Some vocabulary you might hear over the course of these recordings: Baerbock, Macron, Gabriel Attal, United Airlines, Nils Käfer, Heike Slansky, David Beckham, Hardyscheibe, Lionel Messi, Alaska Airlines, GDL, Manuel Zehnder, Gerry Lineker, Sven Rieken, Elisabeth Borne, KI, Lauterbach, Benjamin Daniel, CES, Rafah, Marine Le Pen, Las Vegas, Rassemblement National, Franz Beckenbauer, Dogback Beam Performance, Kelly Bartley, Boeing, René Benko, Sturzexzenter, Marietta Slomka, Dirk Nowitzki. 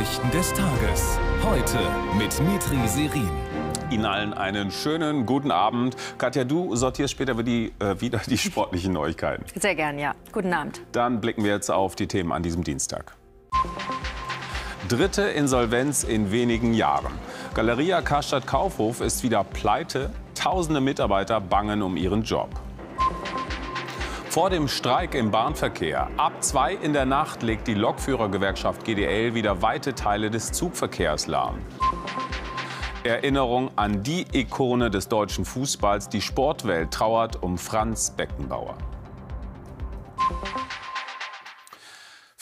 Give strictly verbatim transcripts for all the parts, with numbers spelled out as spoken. Nachrichten des Tages. Heute mit Dmitri Serin. Ihnen allen einen schönen guten Abend. Katja, du sortierst später wieder die, äh, wieder die sportlichen Neuigkeiten. Sehr gern, ja. Guten Abend. Dann blicken wir jetzt auf die Themen an diesem Dienstag. Dritte Insolvenz in wenigen Jahren. Galeria Karstadt Kaufhof ist wieder pleite. Tausende Mitarbeiter bangen um ihren Job. Vor dem Streik im Bahnverkehr. Ab zwei in der Nacht legt die Lokführergewerkschaft G D L wieder weite Teile des Zugverkehrs lahm. Erinnerung an die Ikone des deutschen Fußballs. Die Sportwelt trauert um Franz Beckenbauer.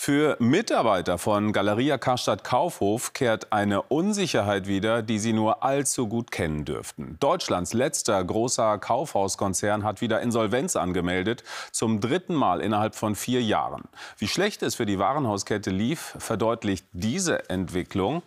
Für Mitarbeiter von Galeria Karstadt Kaufhof kehrt eine Unsicherheit wieder, die sie nur allzu gut kennen dürften. Deutschlands letzter großer Kaufhauskonzern hat wieder Insolvenz angemeldet, zum dritten Mal innerhalb von vier Jahren. Wie schlecht es für die Warenhauskette lief, verdeutlicht diese Entwicklung.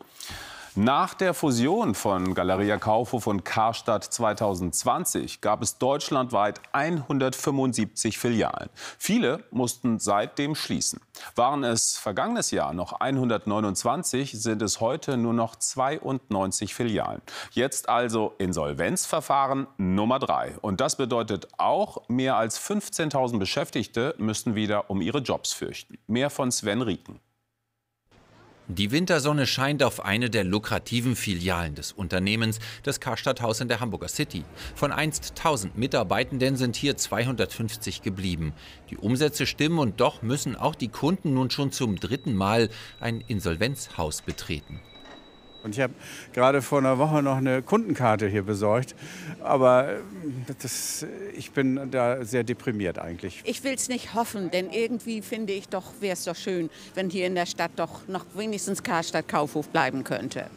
Nach der Fusion von Galeria Kaufhof und Karstadt zweitausendzwanzig gab es deutschlandweit hundertfünfundsiebzig Filialen. Viele mussten seitdem schließen. Waren es vergangenes Jahr noch hundertneunundzwanzig, sind es heute nur noch zweiundneunzig Filialen. Jetzt also Insolvenzverfahren Nummer drei. Und das bedeutet auch, mehr als fünfzehntausend Beschäftigte müssen wieder um ihre Jobs fürchten. Mehr von Sven Rieken. Die Wintersonne scheint auf eine der lukrativen Filialen des Unternehmens, das Karstadthaus in der Hamburger City. Von einst tausend Mitarbeitenden sind hier zweihundertfünfzig geblieben. Die Umsätze stimmen und doch müssen auch die Kunden nun schon zum dritten Mal ein Insolvenzhaus betreten. Und ich habe gerade vor einer Woche noch eine Kundenkarte hier besorgt, aber das, ich bin da sehr deprimiert eigentlich. Ich will es nicht hoffen, denn irgendwie finde ich doch, wäre es doch schön, wenn hier in der Stadt doch noch wenigstens Karstadt Kaufhof bleiben könnte.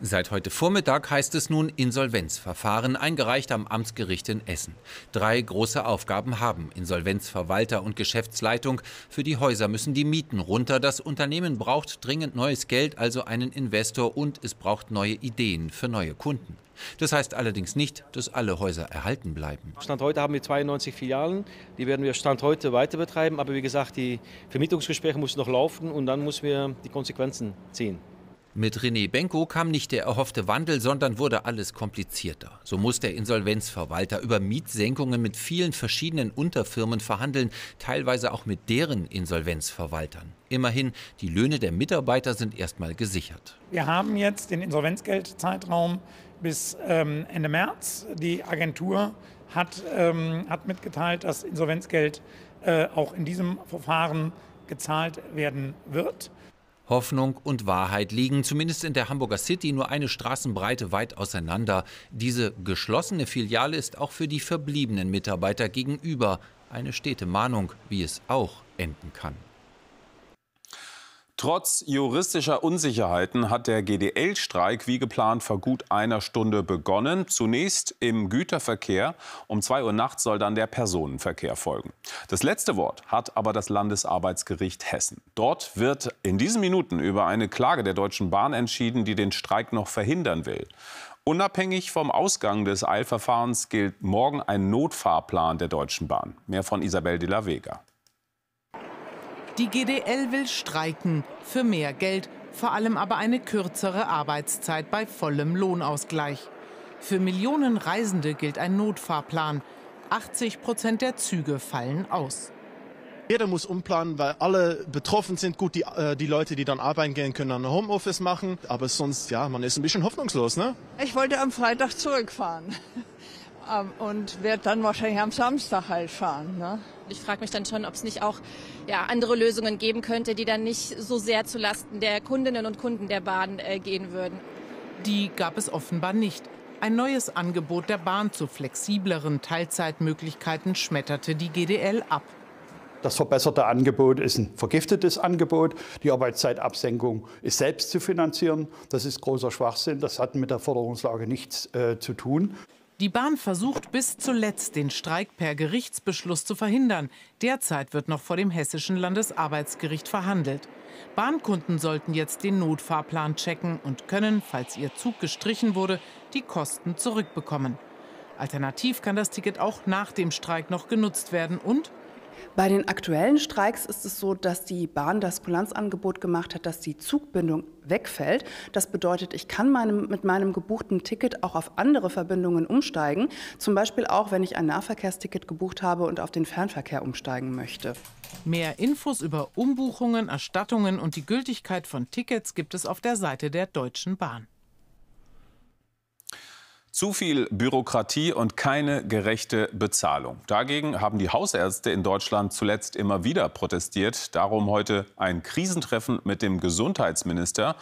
Seit heute Vormittag heißt es nun Insolvenzverfahren, eingereicht am Amtsgericht in Essen. Drei große Aufgaben haben Insolvenzverwalter und Geschäftsleitung. Für die Häuser müssen die Mieten runter. Das Unternehmen braucht dringend neues Geld, also einen Investor. Und es braucht neue Ideen für neue Kunden. Das heißt allerdings nicht, dass alle Häuser erhalten bleiben. Stand heute haben wir zweiundneunzig Filialen. Die werden wir Stand heute weiter betreiben. Aber wie gesagt, die Vermietungsgespräche müssen noch laufen und dann müssen wir die Konsequenzen ziehen. Mit René Benko kam nicht der erhoffte Wandel, sondern wurde alles komplizierter. So muss der Insolvenzverwalter über Mietsenkungen mit vielen verschiedenen Unterfirmen verhandeln, teilweise auch mit deren Insolvenzverwaltern. Immerhin, die Löhne der Mitarbeiter sind erstmal gesichert. Wir haben jetzt den Insolvenzgeldzeitraum bis ähm, Ende März. Die Agentur hat, ähm, hat mitgeteilt, dass Insolvenzgeld äh, auch in diesem Verfahren gezahlt werden wird. Hoffnung und Wahrheit liegen, zumindest in der Hamburger City, nur eine Straßenbreite weit auseinander. Diese geschlossene Filiale ist auch für die verbliebenen Mitarbeiter gegenüber eine stete Mahnung, wie es auch enden kann. Trotz juristischer Unsicherheiten hat der G D L-Streik wie geplant vor gut einer Stunde begonnen. Zunächst im Güterverkehr. Um zwei Uhr nachts soll dann der Personenverkehr folgen. Das letzte Wort hat aber das Landesarbeitsgericht Hessen. Dort wird in diesen Minuten über eine Klage der Deutschen Bahn entschieden, die den Streik noch verhindern will. Unabhängig vom Ausgang des Eilverfahrens gilt morgen ein Notfahrplan der Deutschen Bahn. Mehr von Isabel de la Vega. Die G D L will streiken, für mehr Geld, vor allem aber eine kürzere Arbeitszeit bei vollem Lohnausgleich. Für Millionen Reisende gilt ein Notfahrplan. achtzig Prozent der Züge fallen aus. Jeder muss umplanen, weil alle betroffen sind. Gut, die, äh, die Leute, die dann arbeiten gehen, können dann Homeoffice machen. Aber sonst, ja, man ist ein bisschen hoffnungslos, ne? Ich wollte am Freitag zurückfahren. Und wird dann wahrscheinlich am Samstag halt fahren. Ne? Ich frage mich dann schon, ob es nicht auch ja, andere Lösungen geben könnte, die dann nicht so sehr zulasten der Kundinnen und Kunden der Bahn äh, gehen würden. Die gab es offenbar nicht. Ein neues Angebot der Bahn zu flexibleren Teilzeitmöglichkeiten schmetterte die G D L ab. Das verbesserte Angebot ist ein vergiftetes Angebot. Die Arbeitszeitabsenkung ist selbst zu finanzieren. Das ist großer Schwachsinn. Das hat mit der Forderungslage nichts äh, zu tun. Die Bahn versucht bis zuletzt, den Streik per Gerichtsbeschluss zu verhindern. Derzeit wird noch vor dem Hessischen Landesarbeitsgericht verhandelt. Bahnkunden sollten jetzt den Notfahrplan checken und können, falls ihr Zug gestrichen wurde, die Kosten zurückbekommen. Alternativ kann das Ticket auch nach dem Streik noch genutzt werden und Bei den aktuellen Streiks ist es so, dass die Bahn das Kulanzangebot gemacht hat, dass die Zugbindung wegfällt. Das bedeutet, ich kann meinem, mit meinem gebuchten Ticket auch auf andere Verbindungen umsteigen, zum Beispiel auch, wenn ich ein Nahverkehrsticket gebucht habe und auf den Fernverkehr umsteigen möchte. Mehr Infos über Umbuchungen, Erstattungen und die Gültigkeit von Tickets gibt es auf der Seite der Deutschen Bahn. Zu viel Bürokratie und keine gerechte Bezahlung. Dagegen haben die Hausärzte in Deutschland zuletzt immer wieder protestiert. Darum heute ein Krisentreffen mit dem Gesundheitsminister.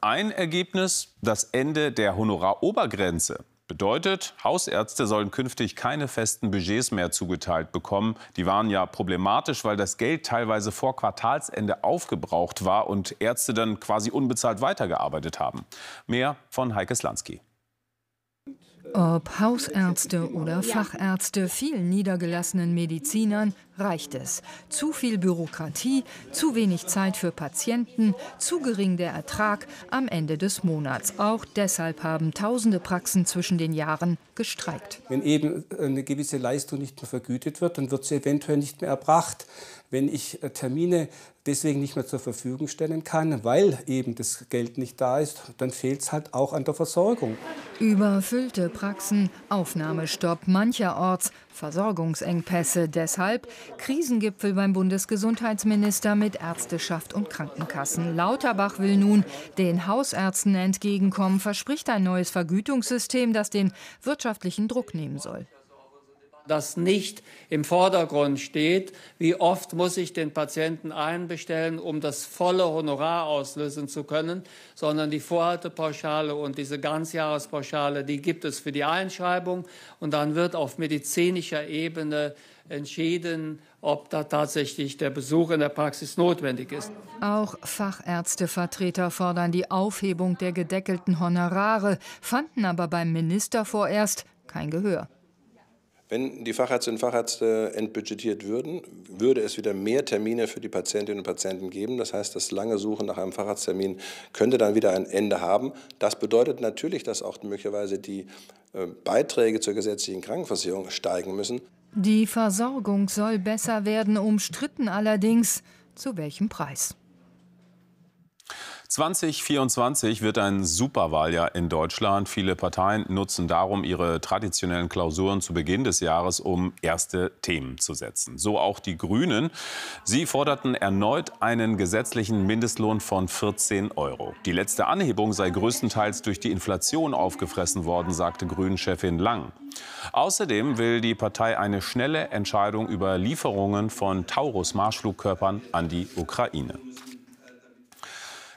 Ein Ergebnis: das Ende der Honorarobergrenze. Bedeutet, Hausärzte sollen künftig keine festen Budgets mehr zugeteilt bekommen. Die waren ja problematisch, weil das Geld teilweise vor Quartalsende aufgebraucht war und Ärzte dann quasi unbezahlt weitergearbeitet haben. Mehr von Heike Slansky. Ob Hausärzte oder Fachärzte, vielen niedergelassenen Medizinern reicht es. Zu viel Bürokratie, zu wenig Zeit für Patienten, zu gering der Ertrag am Ende des Monats. Auch deshalb haben tausende Praxen zwischen den Jahren gestreikt. Wenn eben eine gewisse Leistung nicht mehr vergütet wird, dann wird sie eventuell nicht mehr erbracht. Wenn ich Termine deswegen nicht mehr zur Verfügung stellen kann, weil eben das Geld nicht da ist, dann fehlt es halt auch an der Versorgung. Überfüllte Praxen, Aufnahmestopp mancherorts, Versorgungsengpässe. Deshalb Krisengipfel beim Bundesgesundheitsminister mit Ärzteschaft und Krankenkassen. Lauterbach will nun den Hausärzten entgegenkommen, verspricht ein neues Vergütungssystem, das den wirtschaftlichen Druck nehmen soll. Das nicht im Vordergrund steht, wie oft muss ich den Patienten einbestellen, um das volle Honorar auslösen zu können, sondern die Vorhaltepauschale und diese Ganzjahrespauschale, die gibt es für die Einschreibung. Und dann wird auf medizinischer Ebene entschieden, ob da tatsächlich der Besuch in der Praxis notwendig ist. Auch Fachärztevertreter fordern die Aufhebung der gedeckelten Honorare, fanden aber beim Minister vorerst kein Gehör. Wenn die Fachärztinnen und Fachärzte entbudgetiert würden, würde es wieder mehr Termine für die Patientinnen und Patienten geben. Das heißt, das lange Suchen nach einem Facharzttermin könnte dann wieder ein Ende haben. Das bedeutet natürlich, dass auch möglicherweise die Beiträge zur gesetzlichen Krankenversicherung steigen müssen. Die Versorgung soll besser werden, umstritten allerdings, zu welchem Preis? zwanzig vierundzwanzig wird ein Superwahljahr in Deutschland. Viele Parteien nutzen darum ihre traditionellen Klausuren zu Beginn des Jahres, um erste Themen zu setzen. So auch die Grünen. Sie forderten erneut einen gesetzlichen Mindestlohn von vierzehn Euro. Die letzte Anhebung sei größtenteils durch die Inflation aufgefressen worden, sagte Grünen-Chefin Lang. Außerdem will die Partei eine schnelle Entscheidung über Lieferungen von Taurus-Marschflugkörpern an die Ukraine.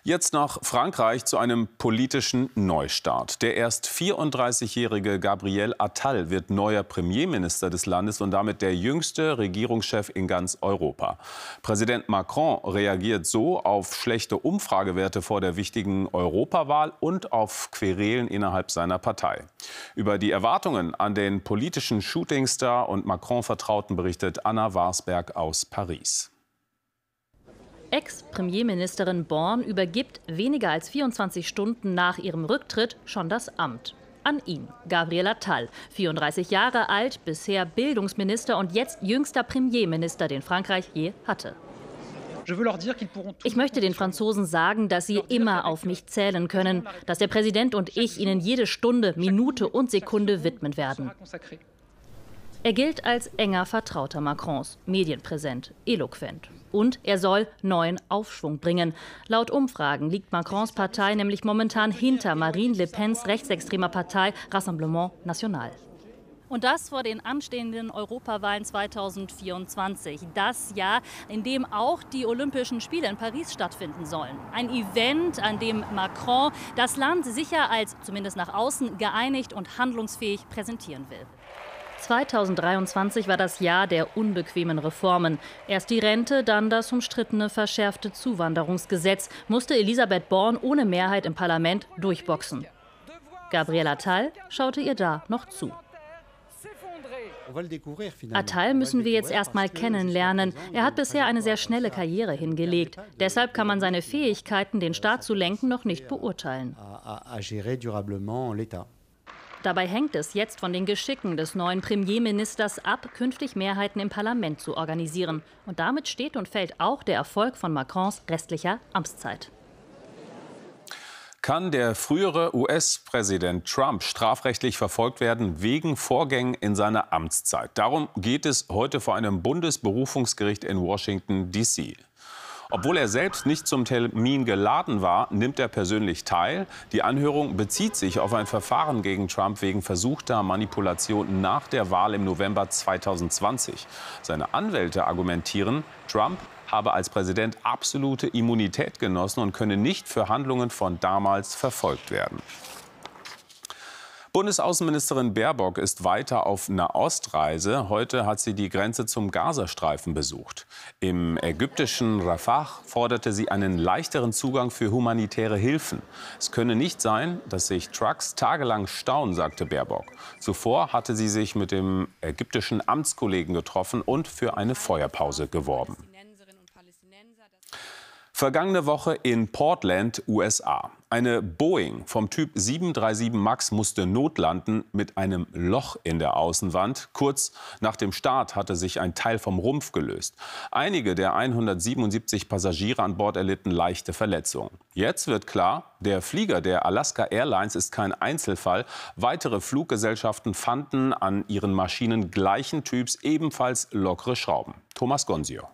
Jetzt nach Frankreich zu einem politischen Neustart. Der erst vierunddreißigjährige Gabriel Attal wird neuer Premierminister des Landes und damit der jüngste Regierungschef in ganz Europa. Präsident Macron reagiert so auf schlechte Umfragewerte vor der wichtigen Europawahl und auf Querelen innerhalb seiner Partei. Über die Erwartungen an den politischen Shootingstar und Macron-Vertrauten berichtet Anna Warsberg aus Paris. Ex-Premierministerin Borne übergibt weniger als vierundzwanzig Stunden nach ihrem Rücktritt schon das Amt. An ihn, Gabriel Attal, vierunddreißig Jahre alt, bisher Bildungsminister und jetzt jüngster Premierminister, den Frankreich je hatte. Ich möchte den Franzosen sagen, dass sie immer auf mich zählen können, dass der Präsident und ich ihnen jede Stunde, Minute und Sekunde widmen werden. Er gilt als enger Vertrauter Macrons, medienpräsent, eloquent. Und er soll neuen Aufschwung bringen. Laut Umfragen liegt Macrons Partei nämlich momentan hinter Marine Le Pens rechtsextremer Partei Rassemblement National. Und das vor den anstehenden Europawahlen zweitausendvierundzwanzig. Das Jahr, in dem auch die Olympischen Spiele in Paris stattfinden sollen. Ein Event, an dem Macron das Land sicher als, zumindest nach außen, geeinigt und handlungsfähig präsentieren will. zweitausenddreiundzwanzig war das Jahr der unbequemen Reformen. Erst die Rente, dann das umstrittene verschärfte Zuwanderungsgesetz musste Elisabeth Borne ohne Mehrheit im Parlament durchboxen. Gabriel Attal schaute ihr da noch zu. Attal müssen wir jetzt erstmal kennenlernen. Er hat bisher eine sehr schnelle Karriere hingelegt. Deshalb kann man seine Fähigkeiten, den Staat zu lenken, noch nicht beurteilen. Dabei hängt es jetzt von den Geschicken des neuen Premierministers ab, künftig Mehrheiten im Parlament zu organisieren. Und damit steht und fällt auch der Erfolg von Macrons restlicher Amtszeit. Kann der frühere U S-Präsident Trump strafrechtlich verfolgt werden wegen Vorgängen in seiner Amtszeit? Darum geht es heute vor einem Bundesberufungsgericht in Washington, D C Obwohl er selbst nicht zum Termin geladen war, nimmt er persönlich teil. Die Anhörung bezieht sich auf ein Verfahren gegen Trump wegen versuchter Manipulation nach der Wahl im November zweitausendzwanzig. Seine Anwälte argumentieren, Trump habe als Präsident absolute Immunität genossen und könne nicht für Handlungen von damals verfolgt werden. Bundesaußenministerin Baerbock ist weiter auf Nahostreise. Heute hat sie die Grenze zum Gazastreifen besucht. Im ägyptischen Rafah forderte sie einen leichteren Zugang für humanitäre Hilfen. Es könne nicht sein, dass sich Trucks tagelang stauen, sagte Baerbock. Zuvor hatte sie sich mit dem ägyptischen Amtskollegen getroffen und für eine Feuerpause geworben. Vergangene Woche in Portland, U S A. Eine Boeing vom Typ sieben drei sieben Max musste notlanden mit einem Loch in der Außenwand. Kurz nach dem Start hatte sich ein Teil vom Rumpf gelöst. Einige der hundertsiebenundsiebzig Passagiere an Bord erlitten leichte Verletzungen. Jetzt wird klar, der Flieger der Alaska Airlines ist kein Einzelfall. Weitere Fluggesellschaften fanden an ihren Maschinen gleichen Typs ebenfalls lockere Schrauben. Thomas Gonzio.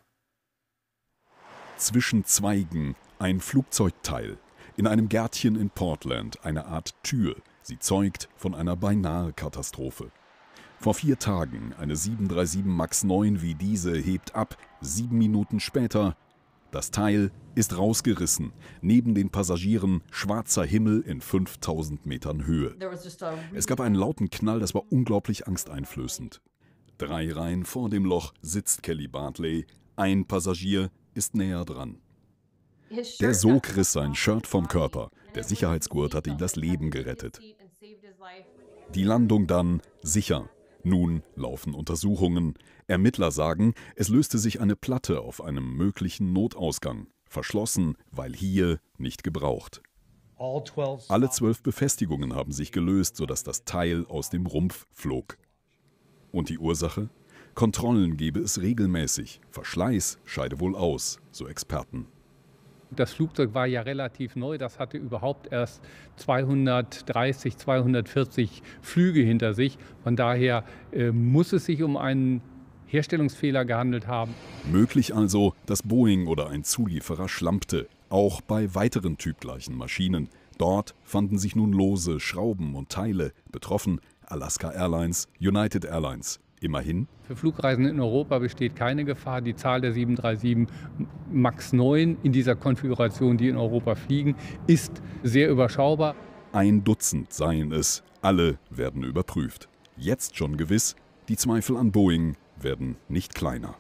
Zwischen Zweigen ein Flugzeugteil. In einem Gärtchen in Portland, eine Art Tür. Sie zeugt von einer beinahe Katastrophe. Vor vier Tagen, eine sieben drei sieben Max neun wie diese hebt ab. Sieben Minuten später, das Teil ist rausgerissen. Neben den Passagieren schwarzer Himmel in fünftausend Metern Höhe. Es gab einen lauten Knall, das war unglaublich angsteinflößend. Drei Reihen vor dem Loch sitzt Kelly Bartley. Ein Passagier ist näher dran. Der Sog riss sein Shirt vom Körper. Der Sicherheitsgurt hat ihm das Leben gerettet. Die Landung dann sicher. Nun laufen Untersuchungen. Ermittler sagen, es löste sich eine Platte auf einem möglichen Notausgang. Verschlossen, weil hier nicht gebraucht. Alle zwölf Befestigungen haben sich gelöst, sodass das Teil aus dem Rumpf flog. Und die Ursache? Kontrollen gebe es regelmäßig. Verschleiß scheide wohl aus, so Experten. Das Flugzeug war ja relativ neu, das hatte überhaupt erst zweihundertdreißig, zweihundertvierzig Flüge hinter sich. Von daher äh, muss es sich um einen Herstellungsfehler gehandelt haben. Möglich also, dass Boeing oder ein Zulieferer schlampte, auch bei weiteren typgleichen Maschinen. Dort fanden sich nun lose Schrauben und Teile, betroffen Alaska Airlines, United Airlines. Immerhin. Für Flugreisen in Europa besteht keine Gefahr. Die Zahl der sieben drei sieben Max neun in dieser Konfiguration, die in Europa fliegen, ist sehr überschaubar. Ein Dutzend seien es. Alle werden überprüft. Jetzt schon gewiss, die Zweifel an Boeing werden nicht kleiner.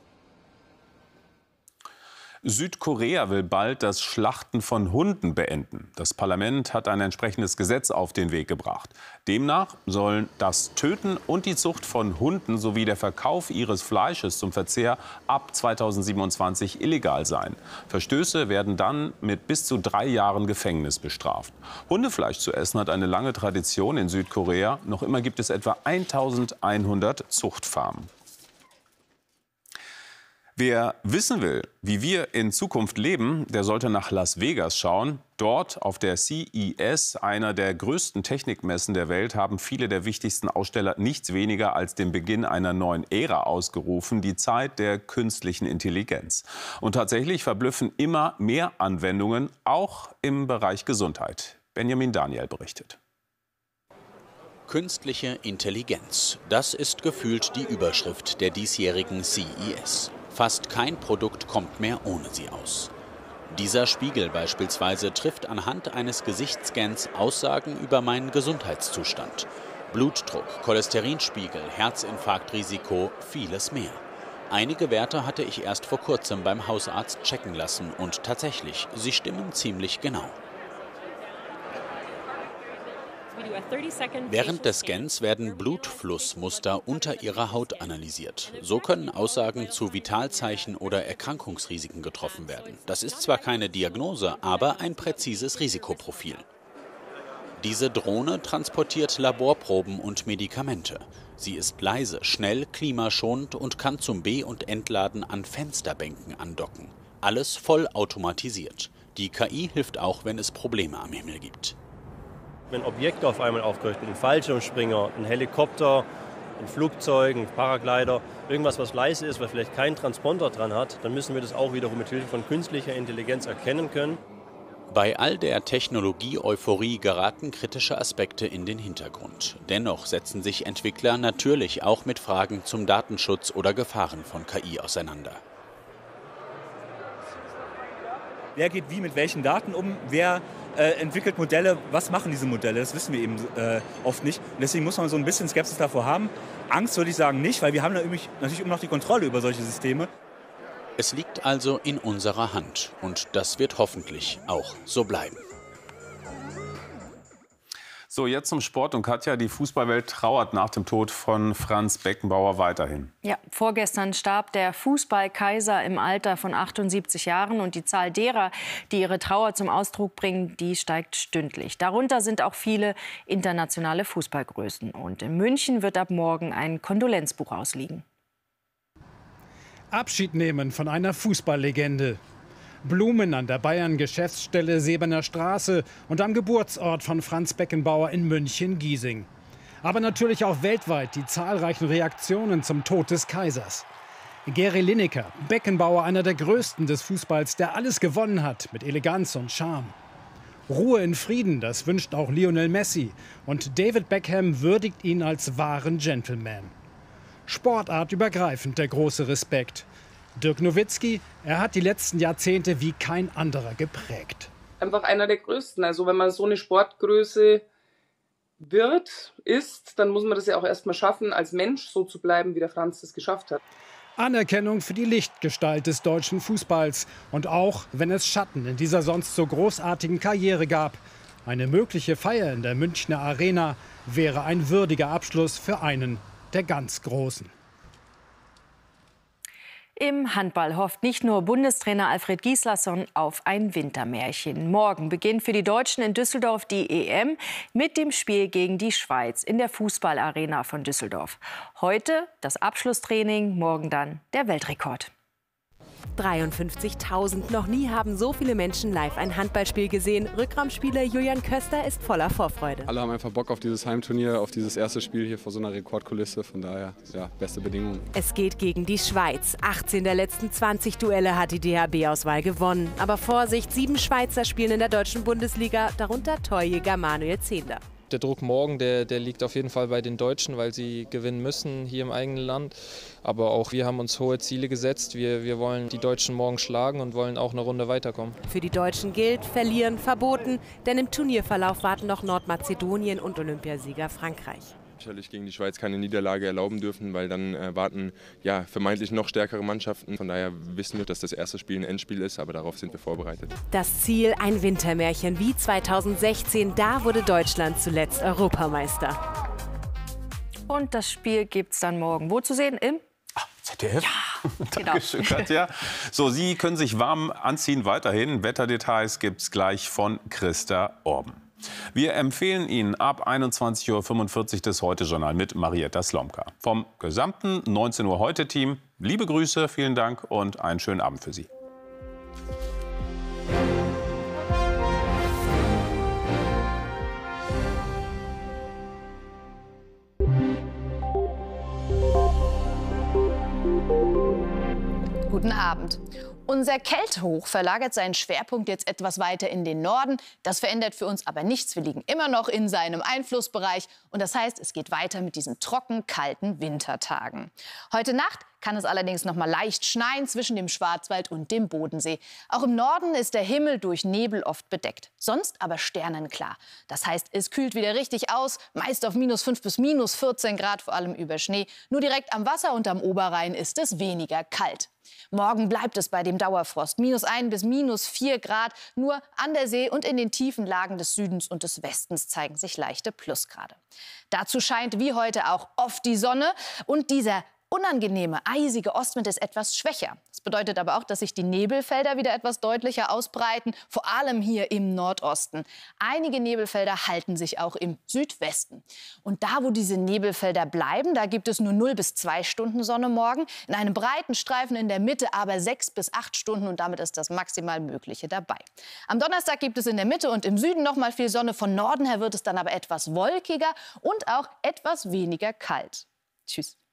Südkorea will bald das Schlachten von Hunden beenden. Das Parlament hat ein entsprechendes Gesetz auf den Weg gebracht. Demnach sollen das Töten und die Zucht von Hunden sowie der Verkauf ihres Fleisches zum Verzehr ab zweitausendsiebenundzwanzig illegal sein. Verstöße werden dann mit bis zu drei Jahren Gefängnis bestraft. Hundefleisch zu essen hat eine lange Tradition in Südkorea. Noch immer gibt es etwa eintausendeinhundert Zuchtfarmen. Wer wissen will, wie wir in Zukunft leben, der sollte nach Las Vegas schauen. Dort auf der C E S, einer der größten Technikmessen der Welt, haben viele der wichtigsten Aussteller nichts weniger als den Beginn einer neuen Ära ausgerufen, die Zeit der künstlichen Intelligenz. Und tatsächlich verblüffen immer mehr Anwendungen, auch im Bereich Gesundheit. Benjamin Daniel berichtet. Künstliche Intelligenz, das ist gefühlt die Überschrift der diesjährigen C E S. Fast kein Produkt kommt mehr ohne sie aus. Dieser Spiegel beispielsweise trifft anhand eines Gesichtsscans Aussagen über meinen Gesundheitszustand. Blutdruck, Cholesterinspiegel, Herzinfarktrisiko, vieles mehr. Einige Werte hatte ich erst vor kurzem beim Hausarzt checken lassen und tatsächlich, sie stimmen ziemlich genau. Während des Scans werden Blutflussmuster unter ihrer Haut analysiert. So können Aussagen zu Vitalzeichen oder Erkrankungsrisiken getroffen werden. Das ist zwar keine Diagnose, aber ein präzises Risikoprofil. Diese Drohne transportiert Laborproben und Medikamente. Sie ist leise, schnell, klimaschonend und kann zum Be- und Entladen an Fensterbänken andocken. Alles voll automatisiert. Die K I hilft auch, wenn es Probleme am Himmel gibt. Wenn Objekte auf einmal aufleuchten, ein Fallschirmspringer, ein Helikopter, ein Flugzeug, ein Paraglider, irgendwas, was leise ist, was vielleicht keinen Transponder dran hat, dann müssen wir das auch wiederum mit Hilfe von künstlicher Intelligenz erkennen können. Bei all der Technologie-Euphorie geraten kritische Aspekte in den Hintergrund. Dennoch setzen sich Entwickler natürlich auch mit Fragen zum Datenschutz oder Gefahren von K I auseinander. Wer geht wie mit welchen Daten um? Wer äh, entwickelt Modelle? Was machen diese Modelle? Das wissen wir eben äh, oft nicht. Und deswegen muss man so ein bisschen Skepsis davor haben. Angst würde ich sagen nicht, weil wir haben natürlich immer noch die Kontrolle über solche Systeme. Es liegt also in unserer Hand und das wird hoffentlich auch so bleiben. So, jetzt zum Sport. Und Katja, die Fußballwelt trauert nach dem Tod von Franz Beckenbauer weiterhin. Ja, vorgestern starb der Fußballkaiser im Alter von achtundsiebzig Jahren. Und die Zahl derer, die ihre Trauer zum Ausdruck bringen, die steigt stündlich. Darunter sind auch viele internationale Fußballgrößen. Und in München wird ab morgen ein Kondolenzbuch ausliegen. Abschied nehmen von einer Fußballlegende. Blumen an der Bayern-Geschäftsstelle Sebener Straße und am Geburtsort von Franz Beckenbauer in München-Giesing. Aber natürlich auch weltweit die zahlreichen Reaktionen zum Tod des Kaisers. Gerry Lineker, Beckenbauer, einer der Größten des Fußballs, der alles gewonnen hat mit Eleganz und Charme. Ruhe in Frieden, das wünscht auch Lionel Messi. Und David Beckham würdigt ihn als wahren Gentleman. Sportartübergreifend der große Respekt. Dirk Nowitzki, er hat die letzten Jahrzehnte wie kein anderer geprägt. Einfach einer der Größten. Also wenn man so eine Sportgröße wird, ist, dann muss man das ja auch erst mal schaffen, als Mensch so zu bleiben, wie der Franz es geschafft hat. Anerkennung für die Lichtgestalt des deutschen Fußballs. Und auch, wenn es Schatten in dieser sonst so großartigen Karriere gab. Eine mögliche Feier in der Münchner Arena wäre ein würdiger Abschluss für einen der ganz Großen. Im Handball hofft nicht nur Bundestrainer Alfred Gislason auf ein Wintermärchen. Morgen beginnt für die Deutschen in Düsseldorf die E M mit dem Spiel gegen die Schweiz in der Fußballarena von Düsseldorf. Heute das Abschlusstraining, morgen dann der Weltrekord. dreiundfünfzigtausend. Noch nie haben so viele Menschen live ein Handballspiel gesehen. Rückraumspieler Julian Köster ist voller Vorfreude. Alle haben einfach Bock auf dieses Heimturnier, auf dieses erste Spiel hier vor so einer Rekordkulisse. Von daher, ja, beste Bedingungen. Es geht gegen die Schweiz. achtzehn der letzten zwanzig Duelle hat die D H B-Auswahl gewonnen. Aber Vorsicht, sieben Schweizer spielen in der deutschen Bundesliga, darunter Torjäger Manuel Zehnder. Der Druck morgen, der, der liegt auf jeden Fall bei den Deutschen, weil sie gewinnen müssen hier im eigenen Land. Aber auch wir haben uns hohe Ziele gesetzt. Wir, wir wollen die Deutschen morgen schlagen und wollen auch eine Runde weiterkommen. Für die Deutschen gilt, verlieren verboten, denn im Turnierverlauf warten noch Nordmazedonien und Olympiasieger Frankreich. Sicherlich gegen die Schweiz keine Niederlage erlauben dürfen, weil dann äh, warten ja vermeintlich noch stärkere Mannschaften. Von daher wissen wir, dass das erste Spiel ein Endspiel ist, aber darauf sind wir vorbereitet. Das Ziel, ein Wintermärchen wie zweitausendsechzehn, da wurde Deutschland zuletzt Europameister. Und das Spiel gibt's dann morgen. Wo zu sehen? Im Z D F? Ja, Dankeschön, genau. Katja. So, Sie können sich warm anziehen weiterhin. Wetterdetails gibt's gleich von Christa Orben. Wir empfehlen Ihnen ab einundzwanzig Uhr fünfundvierzig das Heute-Journal mit Marietta Slomka. Vom gesamten neunzehn Uhr Heute-Team liebe Grüße, vielen Dank und einen schönen Abend für Sie. Guten Abend. Unser Kältehoch verlagert seinen Schwerpunkt jetzt etwas weiter in den Norden. Das verändert für uns aber nichts. Wir liegen immer noch in seinem Einflussbereich. Und das heißt, es geht weiter mit diesen trocken, kalten Wintertagen. Heute Nacht kann es allerdings noch mal leicht schneien zwischen dem Schwarzwald und dem Bodensee. Auch im Norden ist der Himmel durch Nebel oft bedeckt, sonst aber sternenklar. Das heißt, es kühlt wieder richtig aus, meist auf minus fünf bis minus vierzehn Grad, vor allem über Schnee. Nur direkt am Wasser und am Oberrhein ist es weniger kalt. Morgen bleibt es bei dem Dauerfrost, minus ein bis minus vier Grad. Nur an der See und in den tiefen Lagen des Südens und des Westens zeigen sich leichte Plusgrade. Dazu scheint wie heute auch oft die Sonne und dieser unangenehme, eisige Ostwind ist etwas schwächer. Das bedeutet aber auch, dass sich die Nebelfelder wieder etwas deutlicher ausbreiten, vor allem hier im Nordosten. Einige Nebelfelder halten sich auch im Südwesten. Und da, wo diese Nebelfelder bleiben, da gibt es nur null bis zwei Stunden Sonne morgen, in einem breiten Streifen in der Mitte aber sechs bis acht Stunden und damit ist das maximal Mögliche dabei. Am Donnerstag gibt es in der Mitte und im Süden noch mal viel Sonne, von Norden her wird es dann aber etwas wolkiger und auch etwas weniger kalt. Tschüss.